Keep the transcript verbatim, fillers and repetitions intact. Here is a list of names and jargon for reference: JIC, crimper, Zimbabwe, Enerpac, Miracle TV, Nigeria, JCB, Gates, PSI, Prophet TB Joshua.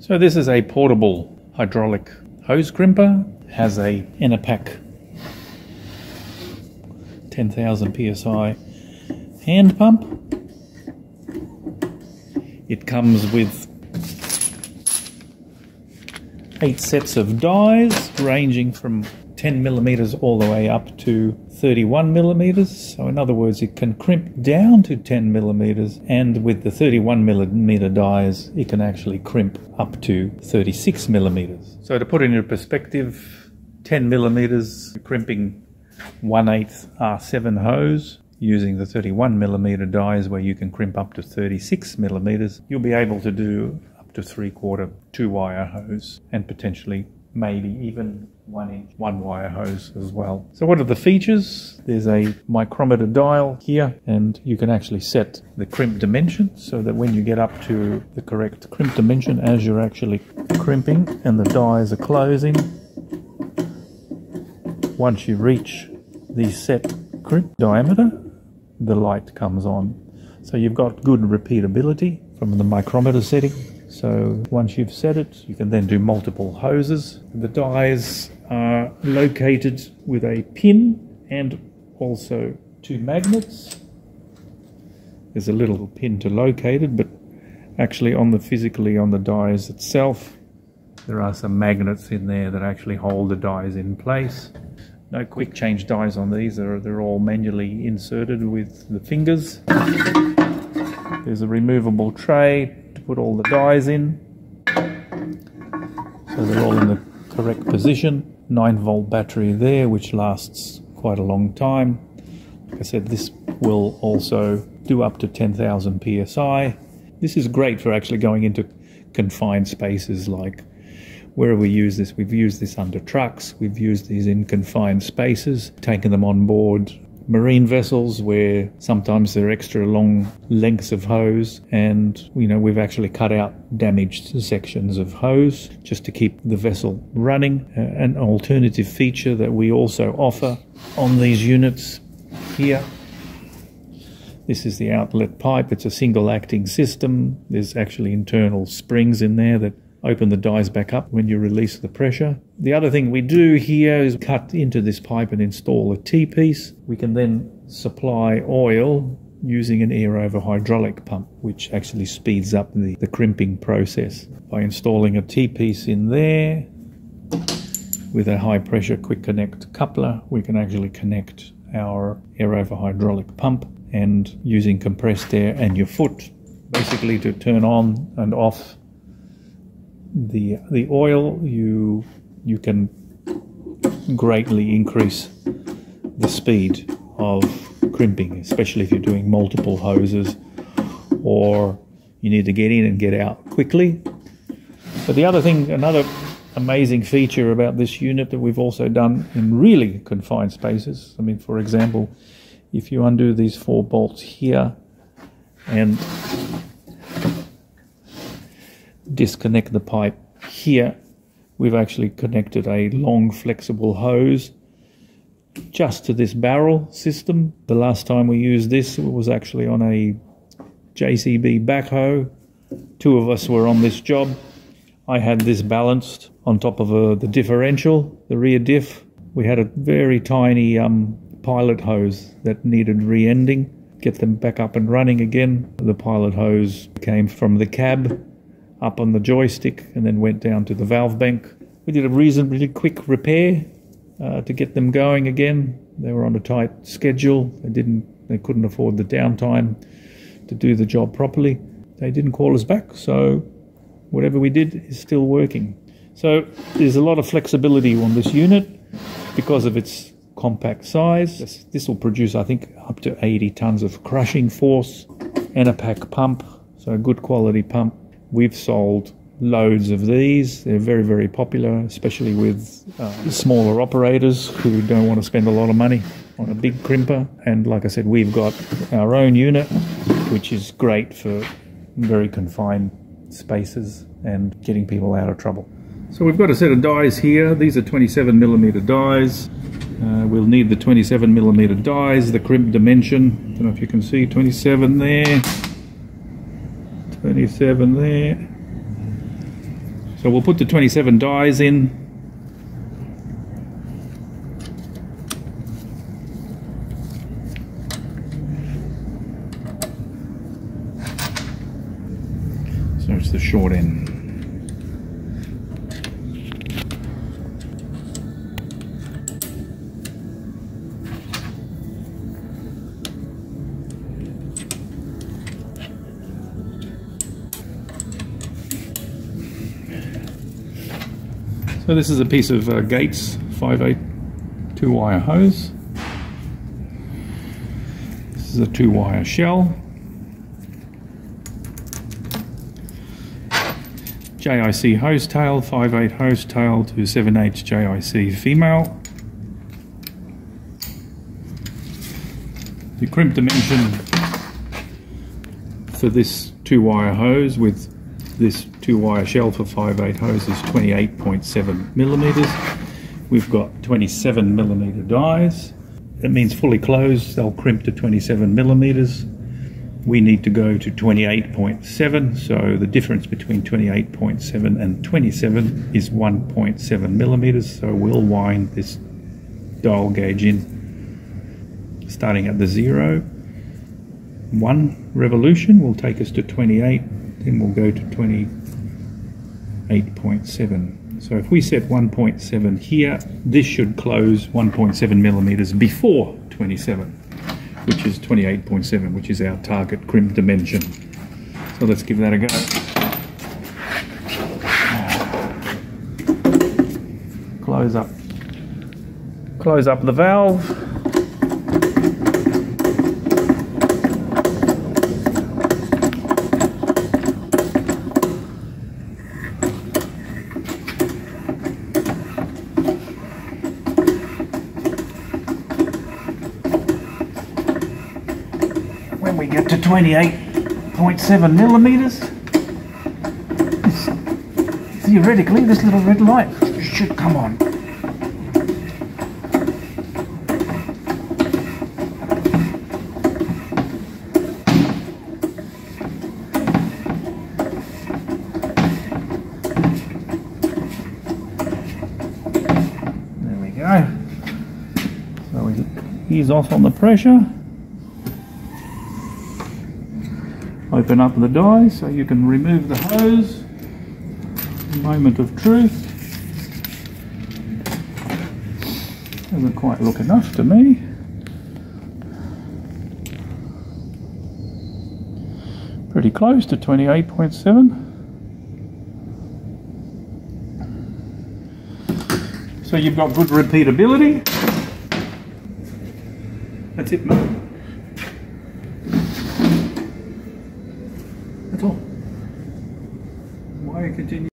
So this is a portable hydraulic hose crimper. It has a Enerpac ten thousand P S I hand pump. It comes with eight sets of dies ranging from ten millimeters all the way up to thirty-one millimeters. So in other words, it can crimp down to ten millimeters, and with the thirty-one millimeter dies, it can actually crimp up to thirty-six millimeters. So to put it into perspective, ten millimeters crimping one eighth R seven hose using the thirty-one millimeter dies, where you can crimp up to thirty-six millimeters, you'll be able to do up to three-quarter two-wire hose, and potentially maybe even one-inch one-wire hose as well. So what are the features? There's a micrometer dial here, and you can actually set the crimp dimension so that when you get up to the correct crimp dimension, as you're actually crimping and the dies are closing, once you reach the set crimp diameter, the light comes on. So you've got good repeatability from the micrometer setting. So once you've set it, you can then do multiple hoses. The dies are located with a pin and also two magnets. There's a little pin to locate it, but actually on the physically on the dies itself, there are some magnets in there that actually hold the dies in place. No quick change dies on these, they're, they're all manually inserted with the fingers. There's a removable tray to put all the dies in, so they're all in the correct position. nine volt battery there, which lasts quite a long time. Like I said, this will also do up to ten thousand P S I. This is great for actually going into confined spaces like where we use this. We've used this under trucks, we've used these in confined spaces, taken them on board marine vessels where sometimes there are extra long lengths of hose, and you know, we've actually cut out damaged sections of hose just to keep the vessel running. Uh, an alternative feature that we also offer on these units here, this is the outlet pipe. It's a single acting system. There's actually internal springs in there that open the dies back up when you release the pressure. The other thing we do here is cut into this pipe and install a T-piece. We can then supply oil using an air over hydraulic pump, which actually speeds up the, the crimping process by installing a T-piece in there. With a high pressure quick connect coupler, we can actually connect our air over hydraulic pump, and using compressed air and your foot basically to turn on and off the the oil, you you can greatly increase the speed of crimping, especially if you're doing multiple hoses or you need to get in and get out quickly. But the other thing, another amazing feature about this unit that we've also done in really confined spaces, I mean, for example, if you undo these four bolts here and disconnect the pipe here, we've actually connected a long flexible hose just to this barrel system. The last time we used this, it was actually on a J C B backhoe. Two of us were on this job. I had this balanced on top of a, the differential, the rear diff. We had a very tiny um, pilot hose that needed re-ending. Get them back up and running again. The pilot hose came from the cab up on the joystick and then went down to the valve bank. We did a reasonably quick repair uh, to get them going again. They were on a tight schedule. They didn't, they couldn't afford the downtime to do the job properly. They didn't call us back, so whatever we did is still working. So there's a lot of flexibility on this unit because of its compact size. This will produce, I think, up to eighty tons of crushing force. Enerpac pump, so a good quality pump. We've sold loads of these. They're very, very popular, especially with uh, smaller operators who don't want to spend a lot of money on a big crimper. And like I said, we've got our own unit, which is great for very confined spaces and getting people out of trouble. So we've got a set of dies here. These are twenty-seven millimeter dies. Uh, we'll need the twenty-seven millimeter dies, the crimp dimension. I don't know if you can see, twenty-seven there. twenty-seven there, So we'll put the twenty-seven dies in. So it's the short end. So this is a piece of uh, Gates five eighths two wire hose. This is a two wire shell. J I C hose tail, five eighths hose tail to seven eighths J I C female. The crimp dimension for this two wire hose with this two wire shell for five eighths hose is twenty-eight point seven millimeters. We've got twenty-seven millimeter dies. That means fully closed, they'll crimp to twenty-seven millimeters. We need to go to twenty-eight point seven, so the difference between twenty-eight point seven and twenty-seven is one point seven millimeters. So we'll wind this dial gauge in starting at the zero. One revolution will take us to twenty-eight. Then we'll go to twenty-eight point seven. So if we set one point seven here, this should close one point seven millimeters before twenty-seven, which is twenty-eight point seven, which is our target crimp dimension. So let's give that a go. Close up, close up the valve. We get to twenty-eight point seven millimeters. This, theoretically, this little red light should come on. There we go. So we ease off on the pressure. Open up the die so you can remove the hose. Moment of truth. Doesn't quite look enough to me. Pretty close to twenty-eight point seven. So you've got good repeatability. That's it, mate. That's all. Why continue?